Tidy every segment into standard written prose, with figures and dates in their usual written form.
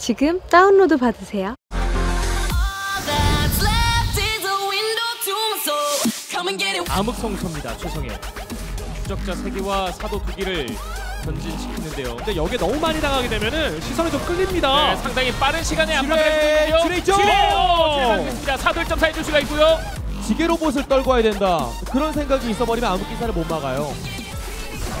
지금 다운로드 받으세요. 암흑성소입니다. 최성현 추적자 3기와 사도 2기를 전진시키는데요. 근데 여기에 너무 많이 당하게 되면 시선이 좀 끌립니다. 네, 상당히 빠른 시간에 압박을 해주거든요. 지뢰죠! 지뢰! 사도 1.4 해줄 수가 있고요. 지게로봇을 떨고 와야 된다. 그런 생각이 있어버리면 암흑기사를 못 막아요.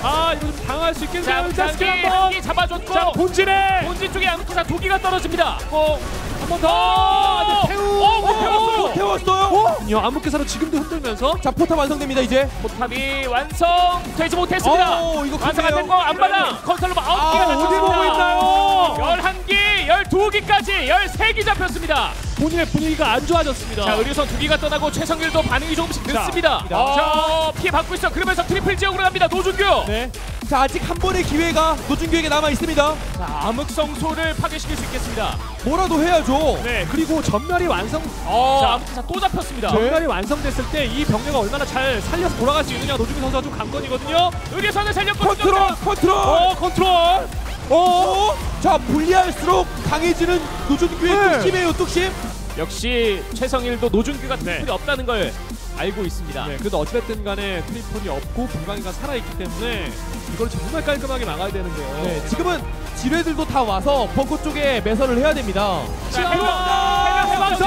아, 이거 좀 당할 수 있겠네요. 자, 한기 잡아줬고. 자, 본진에! 본진 쪽에 암흑기사 2기가 떨어집니다. 한 번 더! 태웠어요! 태웠어요! 암흑기사로 지금도 흔들면서. 자, 포탑 완성됩니다, 이제. 포탑이 완성되지 못했습니다. 완성 안 된 거 앞마당! 컨설로버 9기가 어디 보고 있나요? 11기, 12기까지 13기 잡혔습니다. 본인의 분위기가 안 좋아졌습니다. 자, 의료선 2기가 떠나고 최성길도 반응이 조금씩 늦습니다. 자, 피해 받고 있어. 그러면서 트리플 지역으로 갑니다. 노준규! 네. 자, 아직 한 번의 기회가 노준규에게 남아있습니다. 자, 암흑성소를 파괴시킬 수 있겠습니다. 뭐라도 해야죠. 네, 그리고 전멸이 완성... 자, 암흑기사 또 잡혔습니다. 네. 전멸이 완성됐을 때 이 병력을 얼마나 잘 살려서 돌아갈 수 있느냐, 노준규 선수가 좀 관건이거든요. 의료선을 살렸고... 컨트롤! 자, 불리할수록 강해지는 노준규의 뚝심이에요, 뚝심! 역시 최성일도 노준규가 트리플이 없다는 걸 알고 있습니다. 네, 그래도 어찌됐든 간에 트리플이 없고 불방이가 살아있기 때문에 이걸 정말 깔끔하게 막아야 되는데요. 네, 지금은 지뢰들도 다 와서 벙커 쪽에 매설을 해야 됩니다. 자, 해방선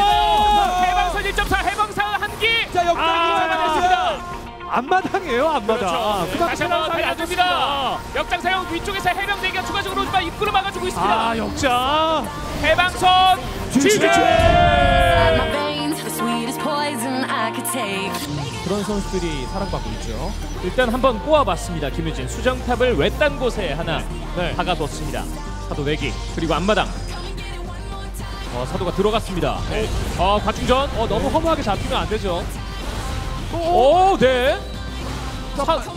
1.4 해방선 1기! 자, 역장이 잡아냈습니다. 앞마당이에요, 앞마당. 그렇죠. 다시 한번 사용이 안 됩니다. 역장 사용 위쪽에서 해병 4기가 추가적으로 오지만 입구를 막아주고 있습니다. 아, 역장! 해방선 지뢰! 그런 선수들이 사랑받고 있죠. 일단 한번 꼬아봤습니다. 김유진 수정탑을 외딴 곳에 하나 박아뒀습니다. 사도 4기 그리고 앞마당 사도가 들어갔습니다. 네. 과충전 너무 허무하게 잡히면 안 되죠. 네.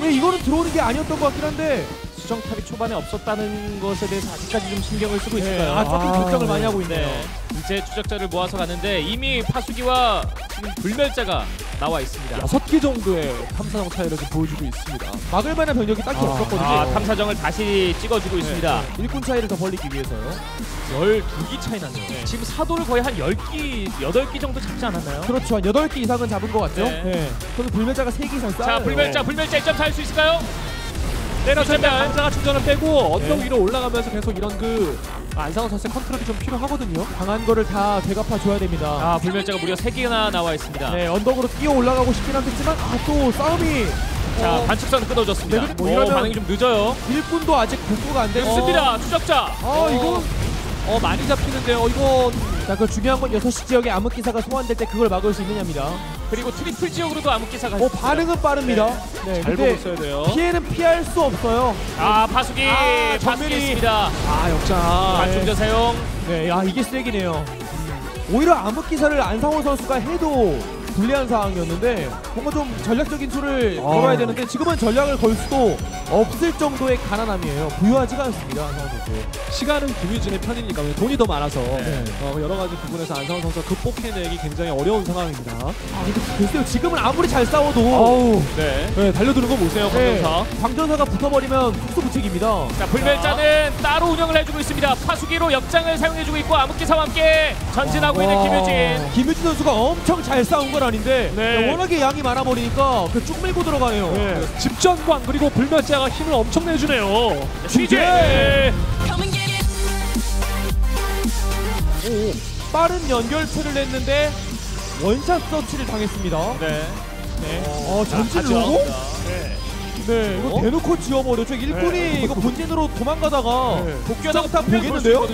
예, 이거는 들어오는 게 아니었던 것 같긴 한데 수정탑이 초반에 없었다는 것에 대해서 아직까지 좀 신경을 쓰고 있을까요? 조금 걱정을 많이 하고 있네요. 이제 추적자를 모아서 가는데 이미 파수기와 불멸자가 나와 있습니다. 6기 정도의 탐사정 차이를 지금 보여주고 있습니다. 막을 만한 병력이 딱히 없었거든요. 탐사정을 다시 찍어주고 있습니다. 일꾼 차이를 더 벌리기 위해서요. 12기 차이 났네요. 네. 지금 사도를 거의 한 10기, 8기 정도 잡지 않았나요? 그렇죠. 한 8기 이상은 잡은 것 같죠? 네. 네. 그럼 불멸자가 3기 이상 쌓아요. 자, 불멸자 1점 차 할 수 있을까요? 때려주면 강자가 충전을 빼고 언덕 위로 올라가면서 계속 이런 안상호 선수의 컨트롤이 좀 필요하거든요. 강한 거를 다 되갚아줘야 됩니다. 아, 불멸자가 무려 3기나 나와 있습니다. 네, 언덕으로 뛰어 올라가고 싶긴 하겠지만 또 싸움이 자, 관측선 끊어졌습니다. 네, 이러면 반응이 좀 늦어요. 일꾼도 아직 복구가 안 되고 있습니다. 추적자! 이거 많이 잡히는데요. 이건 그 중요한 건 6시 지역에 암흑기사가 소환될 때 그걸 막을 수 있느냐입니다. 그리고 트리플 지역으로도 암흑기사가 반응은 빠릅니다. 네. 네, 잘 보고 있어야 돼요. 피해는 피할 수 없어요. 아, 파수기! 파수기 있습니다. 역장. 관중자 사용. 네, 이게 쓰레기네요. 오히려 암흑기사를 안상호 선수가 해도 불리한 상황이었는데 뭔가 좀 전략적인 수를 걸어야 되는데 지금은 전략을 걸 수도 없을 정도의 가난함이에요. 부유하지가 않습니다, 안상호 선수. 시간은 김유진의 편이니까 돈이 더 많아서 여러 가지 부분에서 안상호 선수가 극복해내기 굉장히 어려운 상황입니다. 글쎄요, 지금은 아무리 잘 싸워도 달려드는 거 보세요, 광전사. 광전사가 붙어버리면 속수무책입니다. 자, 불멸자는 따로 운영을 해주고 있습니다. 파수기로 역장을 사용해주고 있고 암흑기사와 함께 전진하고 있는 김유진. 김유진 선수가 엄청 잘 싸운 거 아닌데 워낙에 양이 많아 버리니까 쭉 밀고 들어가네요. 집전광 그리고 불멸자가 힘을 엄청 내주네요. 취재 빠른 연결체를 냈는데 원샷 서치를 당했습니다. 전진을 오고? 이거 대놓고 지워버렸죠. 일꾼이 이거 본진으로 도망가다가 복귀하다가 딱 보겠는데요?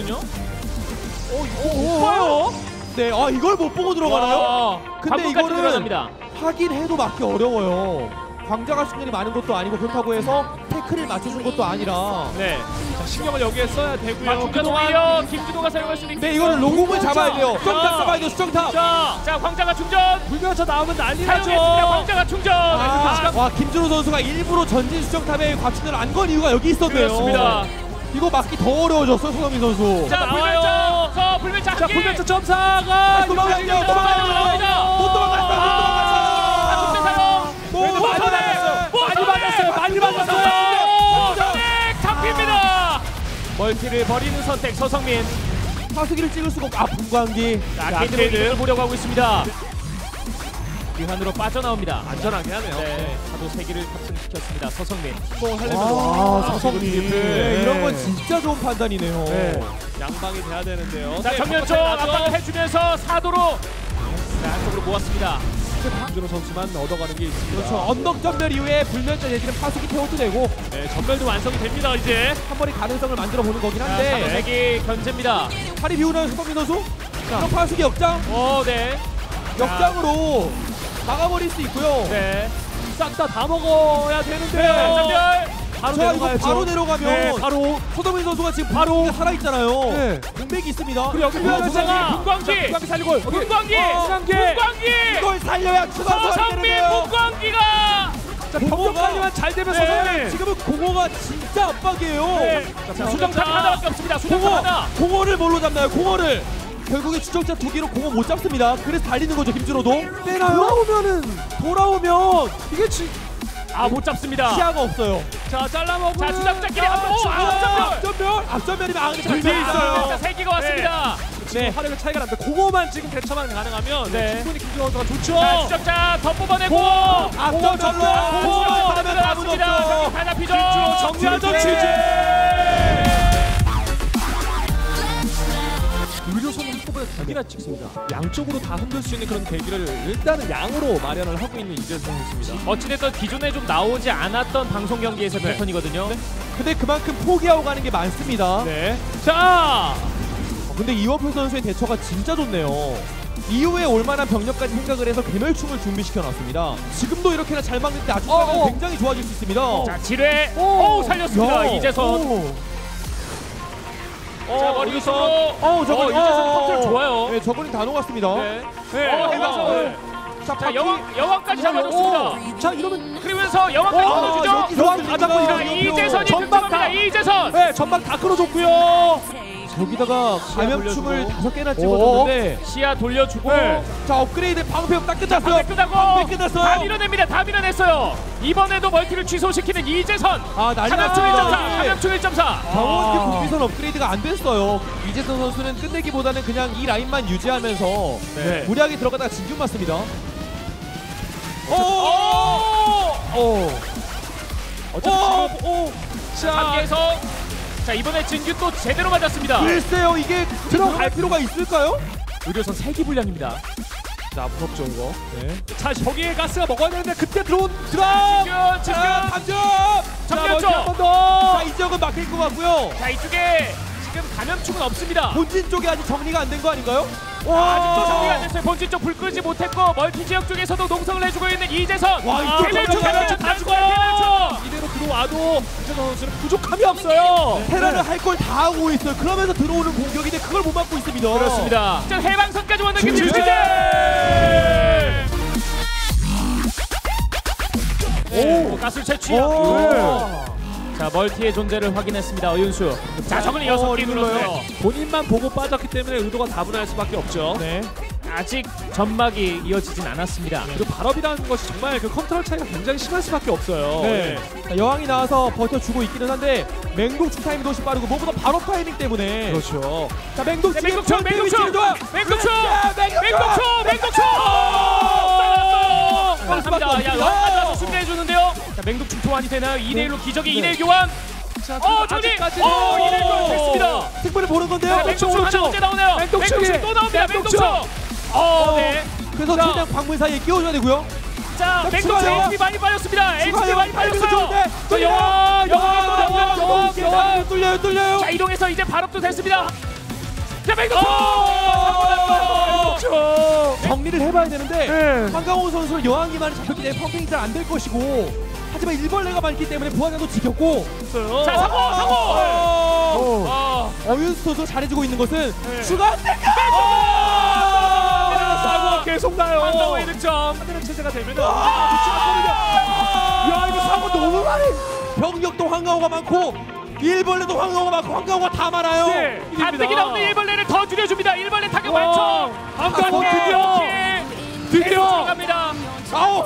오빠요? 네, 이걸 못 보고 들어가나요? 근데 이거는 들어갑니다. 확인해도 막기 어려워요. 광자가 숙련이 많은 것도 아니고 그렇다고 해서 태클을 맞춰준 것도 아니라. 네. 자, 신경을 여기에 써야 되고요. 그동안 김준호가 사용할 수 있는. 네, 이거는 로공을 잡아야 돼요. 수정탑 잡아야 돼요, 수정탑. 자, 광자가 충전. 불면서 나오면 난리 나죠. 광자가 충전. 김준호 선수가 일부러 전진 수정탑에 과충전을 안 건 이유가 여기 있었네요. 그렇습니다. 이거 막기 더 어려워졌어요, 손흥민 선수. 자, 불멸자 점사가 도망가요. 도망갔어요. 많이 맞았어요. 선택 잡힙니다. 멀티를 버리는 선택 서성민. 사수기를 찍을 수가 없고, 아, 분광기. 자, 케이트를 보려고 하고 있습니다. 뒤안으로 빠져나옵니다. 안전하게 하네요. 네, 사도 세 개를 탑승시켰습니다. 서성민. 뭐 하려면 서성민. 네, 이런 건 진짜 좋은 판단이네요. 네. 양방이 돼야 되는데요. 자, 정면쪽 압박을 해주면서 사도로 안쪽으로 모았습니다. 김준호 선수만 얻어가는 게 있습니다. 그렇죠. 언덕 전멸 이후에 불면자 대신에 파수기 태워도 되고, 네, 전멸도 완성이 됩니다. 이제 한 번의 가능성을 만들어 보는 거긴 한데, 자, 사도색이 견제입니다. 팔이 비우는 서성민 선수. 그럼 파수기 역장. 오, 네. 역장으로 막아버릴 수 있고요. 네. 싹 다 먹어야 되는데요. 네, 전멸. 바로 내려가야죠. 바로 내려가면, 네, 바로 서성민 선수가 지금 바로 살아있잖아요. 네. 공백이 있습니다. 그리고 여기 문광기 살리고, 문광기 이걸 살려야 추가 서성민 문광기가 공격까지만 잘 되면, 네, 서성민 지금은 공허가 진짜 압박이에요. 네. 수정탑 하나밖에 없습니다. 수정탑 하나. 공허를 뭘로 잡나요? 공허를 결국에 추적자 두 개로 공허 못 잡습니다. 그래서 달리는 거죠. 김준호도 빼나요? 돌아오면 이게 아, 못 잡습니다. 시야가 없어요. 자, 잘라먹고. 자, 추적자끼리 한번. 오, 앞전면이면 아, 근데 뒤에 있어요. 세 개가 왔습니다. 지금 네. 화력의 차이가 납니다. 그거만 지금 대처만 가능하면, 네, 충분히 김준호 선수가 좋죠. 자, 추적자 더 뽑아내고. 앞전 전로. 공허만 받으면 답은 없죠. 다 잡히죠. 김준호 정리하죠. 의료선은 후보보다 두개나 찍습니다. 양쪽으로 다 흔들 수 있는 그런 대기를 일단은 양으로 마련을 하고 있는 이재선 선수입니다. 어찌됐든 기존에 좀 나오지 않았던 방송 경기에서의, 네, 패턴이거든요. 네. 근데 그만큼 포기하고 가는 게 많습니다. 네. 자! 근데 이원표 선수의 대처가 진짜 좋네요. 이후에 올만한 병력까지 생각을 해서 괴멸충을 준비시켜놨습니다. 지금도 이렇게나 잘 막는데 아직까지는 굉장히 좋아질 수 있습니다. 자, 지뢰! 오! 살렸습니다, 이재선. 자, 머리 위로. 저거 이재선 컨트롤 좋아요. 네, 저분이 다 녹았습니다. 네. 네. 해봐서. 네. 자, 여왕까지 잡아줬습니다. 자, 이러면 그러면서 여왕까지 끊어주죠. 여왕 잡고 이런 이재선이 득점합니다. 이재선. 네, 전방 다 끌어줬고요. 여기다가 감염충을 5개나 찍어줬는데 시야 돌려주고, 네. 자, 업그레이드 방패업 딱 끝났어요. 방패 끝났어요. 다 밀어냅니다. 다 밀어냈어요. 이번에도 멀티를 취소시키는 이재선. 아, 감염충 1.4. 감염충 1.4. 자원기 국비선 업그레이드가 안 됐어요. 이재선 선수는 끝내기보다는 그냥 이 라인만 유지하면서, 네, 무리하게 들어가다가 진균 맞습니다. 어차피 자, 이번에 진규 또 제대로 맞았습니다. 글쎄요, 이게 들어갈 필요가 있을까요? 의료선 세기불량입니다. 자, 무섭죠 이거. 네. 자, 저기에 가스가 먹어야 되는데 그때 들어온 드랍! 진규! 정면 쪽! 한 번 더! 자, 이 지역은 막힐 것 같고요. 자, 이쪽에 지금 감염충은 없습니다. 본진 쪽에 아직 정리가 안 된 거 아닌가요? 와, 아직도 정리가 안 됐어요. 본진 쪽 불 끄지 못했고, 멀티 지역 쪽에서도 농성을 해주고 있는 이재선! 와, 이쪽 감염충 다 죽어요! 이대로 들어와도 이재선 선수는 부족함이 없어요. 네. 테라를, 네, 할 걸 다 하고 있어요. 그러면서 들어오는 공격인데 그걸 못 막고 있습니다. 그렇습니다. 진짜 해방선까지 왔는 김 주제! 오, 가스 채취. 자, 멀티의 존재를 확인했습니다. 어윤수. 자, 저분이 6개 눌렀어요. 본인만 보고 빠졌기 때문에 의도가 다분할 수밖에 없죠. 네. 아직 전막이 이어지진 않았습니다. 네. 그리고 발업이라는 것이 정말 그 컨트롤 차이가 굉장히 심할 수밖에 없어요. 네. 자, 여왕이 나와서 버텨주고 있기는 한데 맹독충 타이밍도 훨씬 빠르고 무엇보다 발업 타이밍 때문에. 그렇죠. 자, 맹독충! 맹독충! 맹독충! 맹독충! 야, 여왕까지 와서 승리해주는데요. 자, 맹독충 교환이 되나요? 2대1로 기적의 2대1 교환! 자, 조니! 2대1 교환 됐습니다. 승부를 보는 건데요. 맹독충 하나 문제 나오네요. 맹독충 또 나옵니다. 맹독충! 네. 그래서 최대한 광물 사이에 끼워줘야 되고요. 자, 맹독충 HP 많이 빠졌습니다. HP 많이 빠졌어요. 자, 여왕! 뚫려요. 자, 이동해서 이제 발업도 됐습니다. 자, 맹독충! 정리를 해봐야 되는데 황강호 선수는 여왕이만 잡혔기 때문에 펌핑이 잘 안 될 것이고, 하지만 일벌레가 많기 때문에 부하장도 지겹고. 자, 사고! 어윤수 선수 잘해주고 있는 것은 추가 안 될까? 사고가 계속 나요. 황강호의 득점. 하늘은 체제가 되면. 야, 이거 사고 너무 많이. 병력도 황강호가 많고, 일벌레도 황강호가 많고, 황강호가 다 많아요. 네, 가뜩이 나오는 일벌레를 더 줄여줍니다. 일벌레 타격 완성. 드디어 갑니다. 아우,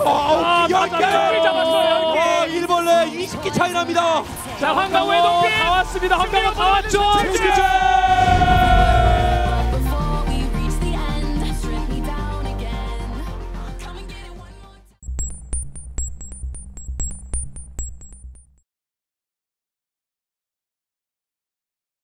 연결 잡았어요. 일벌레 20개 차이 납니다. 자, 황강호의 높이 다 왔습니다. 황강호 다 왔죠.